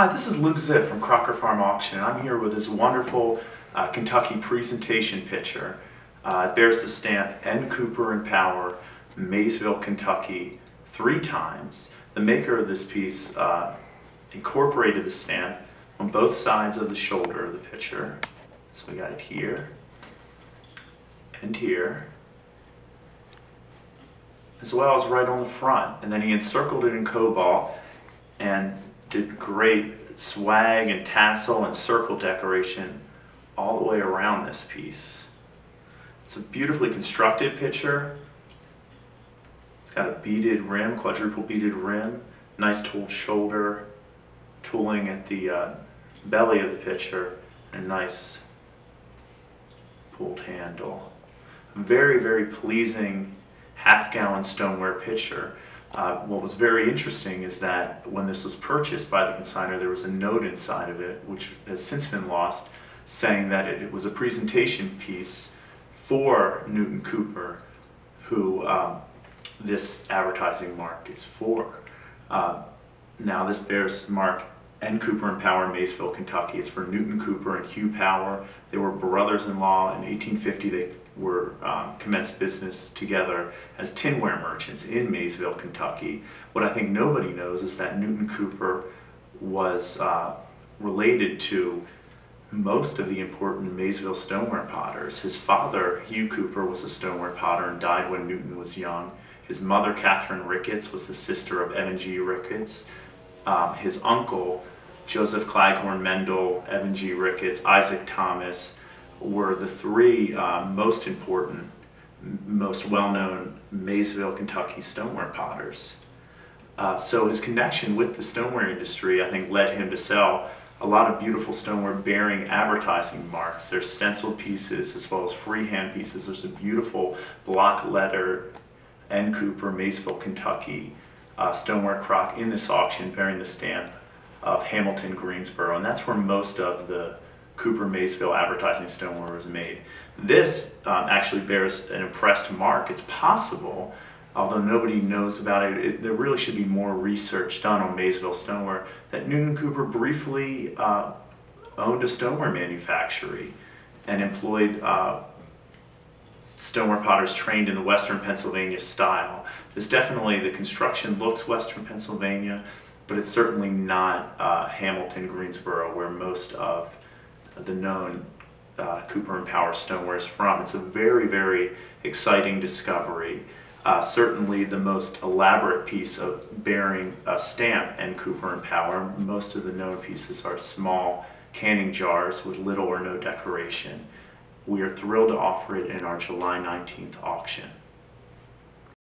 Hi, this is Luke Zitt from Crocker Farm Auction, and I'm here with this wonderful Kentucky presentation picture. It bears the stamp N. Cooper and Power, Maysville, Kentucky, 3 times. The maker of this piece incorporated the stamp on both sides of the shoulder of the picture. So we got it here and here, as well as right on the front. And then he encircled it in cobalt and did great swag and tassel and circle decoration all the way around this piece. It's a beautifully constructed picture. It's got a beaded rim, quadruple beaded rim, nice tooled shoulder, tooling at the belly of the picture, and a nice pulled handle. Very, very pleasing half-gallon stoneware picture. What was very interesting is that when this was purchased by the consignor, there was a note inside of it, which has since been lost, saying that it was a presentation piece for Newton Cooper, who this advertising mark is for. Now this bears mark N. Cooper and Power, Maysville, Kentucky. It's for Newton Cooper and Hugh Power. They were brothers-in-law. In 1850, they were commenced business together as tinware merchants in Maysville, Kentucky. What I think nobody knows is that Newton Cooper was related to most of the important Maysville stoneware potters. His father, Hugh Cooper, was a stoneware potter and died when Newton was young. His mother, Catherine Ricketts, was the sister of M&G Ricketts. His uncle, Joseph Claghorn Mendel, Evan G. Ricketts, Isaac Thomas, were the 3 most important, most well-known Maysville, Kentucky stoneware potters. So his connection with the stoneware industry, I think, led him to sell a lot of beautiful stoneware bearing advertising marks. There's stenciled pieces as well as freehand pieces. There's a beautiful block letter N. Cooper, Maysville, Kentucky stoneware crock in this auction bearing the stamp of Hamilton, Greensboro, and that's where most of the Cooper Maysville advertising stoneware was made. This actually bears an impressed mark. It's possible, although nobody knows about it, there really should be more research done on Maysville stoneware, that Newton Cooper briefly owned a stoneware manufactory and employed stoneware potters trained in the Western Pennsylvania style. This definitely, the construction looks Western Pennsylvania, but it's certainly not Hamilton, Greensboro, where most of the known Cooper and Power stoneware is from. It's a very, very exciting discovery. Certainly the most elaborate piece of bearing a stamp and Cooper and Power. Most of the known pieces are small canning jars with little or no decoration. We are thrilled to offer it in our July 19th auction.